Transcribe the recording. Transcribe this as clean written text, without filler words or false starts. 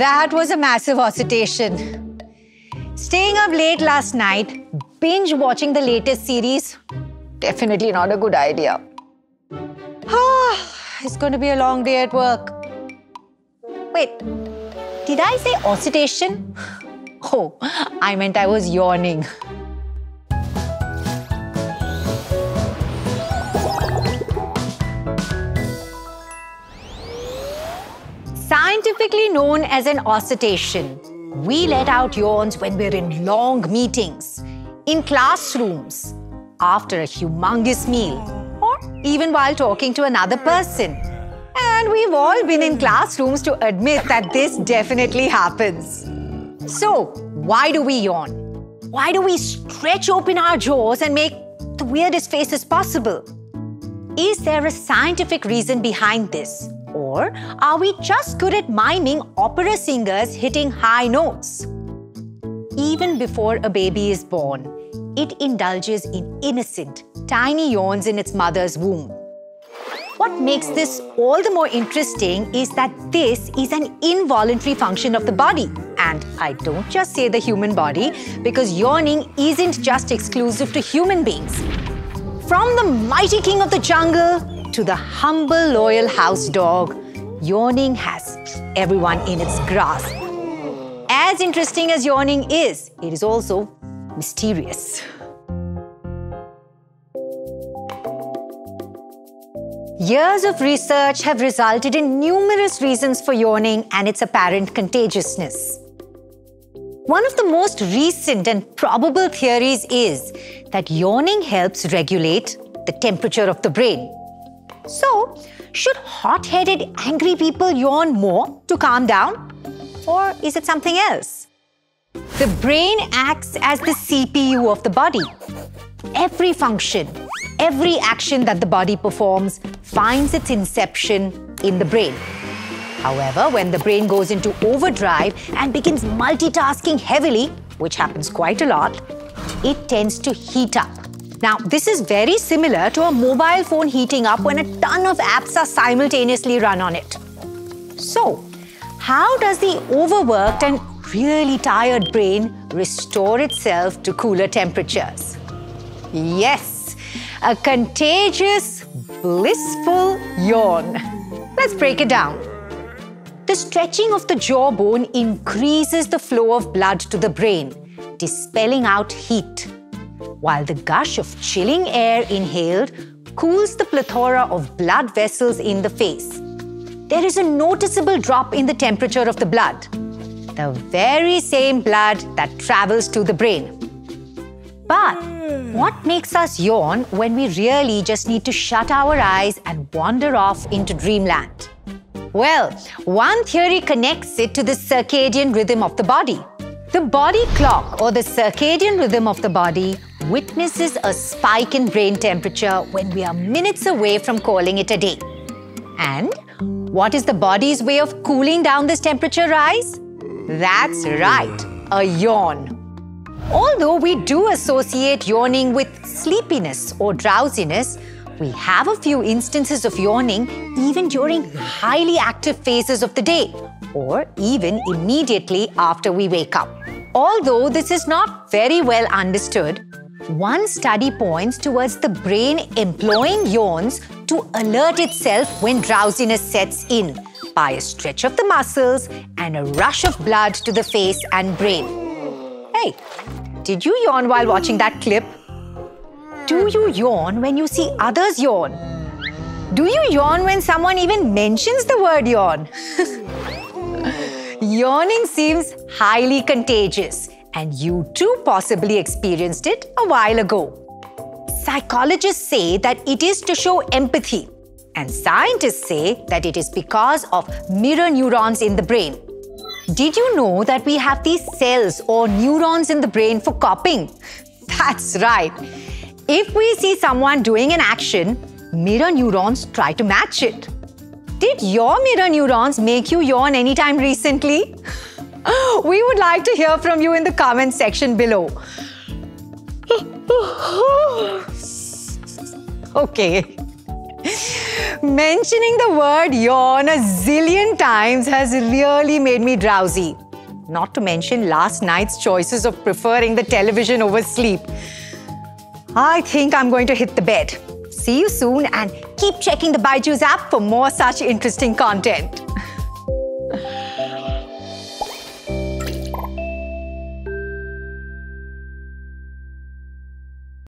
That was a massive oscillation. Staying up late last night, binge watching the latest series, definitely not a good idea. It's going to be a long day at work. Wait, did I say oscillation? Oh, I meant I was yawning. Scientifically known as an oscillation, we let out yawns when we're in long meetings, in classrooms, after a humongous meal, or even while talking to another person. And we've all been in classrooms to admit that this definitely happens. So, why do we yawn? Why do we stretch open our jaws and make the weirdest faces possible? Is there a scientific reason behind this? Or are we just good at miming opera singers hitting high notes? Even before a baby is born, it indulges in innocent, tiny yawns in its mother's womb. What makes this all the more interesting is that this is an involuntary function of the body. And I don't just say the human body, because yawning isn't just exclusive to human beings. From the mighty king of the jungle to the humble, loyal house dog, yawning has everyone in its grasp. As interesting as yawning is, it is also mysterious. Years of research have resulted in numerous reasons for yawning and its apparent contagiousness. One of the most recent and probable theories is that yawning helps regulate the temperature of the brain. So, should hot-headed, angry people yawn more to calm down? Or is it something else? The brain acts as the CPU of the body. Every function, every action that the body performs finds its inception in the brain. However, when the brain goes into overdrive and begins multitasking heavily, which happens quite a lot, it tends to heat up. Now, this is very similar to a mobile phone heating up when a ton of apps are simultaneously run on it. So, how does the overworked and really tired brain restore itself to cooler temperatures? Yes, a contagious, blissful yawn. Let's break it down. The stretching of the jawbone increases the flow of blood to the brain, dispelling out heat, while the gush of chilling air inhaled cools the plethora of blood vessels in the face. There is a noticeable drop in the temperature of the blood, the very same blood that travels to the brain. But what makes us yawn when we really just need to shut our eyes and wander off into dreamland? Well, one theory connects it to the circadian rhythm of the body. The body clock, or the circadian rhythm of the body, witnesses a spike in brain temperature when we are minutes away from calling it a day. And what is the body's way of cooling down this temperature rise? That's right, a yawn. Although we do associate yawning with sleepiness or drowsiness, we have a few instances of yawning even during highly active phases of the day, or even immediately after we wake up. Although this is not very well understood, one study points towards the brain employing yawns to alert itself when drowsiness sets in by a stretch of the muscles and a rush of blood to the face and brain. Hey, did you yawn while watching that clip? Do you yawn when you see others yawn? Do you yawn when someone even mentions the word yawn? Yawning seems highly contagious, and you too possibly experienced it a while ago. Psychologists say that it is to show empathy, and scientists say that it is because of mirror neurons in the brain. Did you know that we have these cells or neurons in the brain for copying? That's right. If we see someone doing an action, mirror neurons try to match it. Did your mirror neurons make you yawn anytime recently? We would like to hear from you in the comments section below. Okay. Mentioning the word yawn a zillion times has really made me drowsy. Not to mention last night's choices of preferring the television over sleep. I think I'm going to hit the bed. See you soon and keep checking the Byju's app for more such interesting content.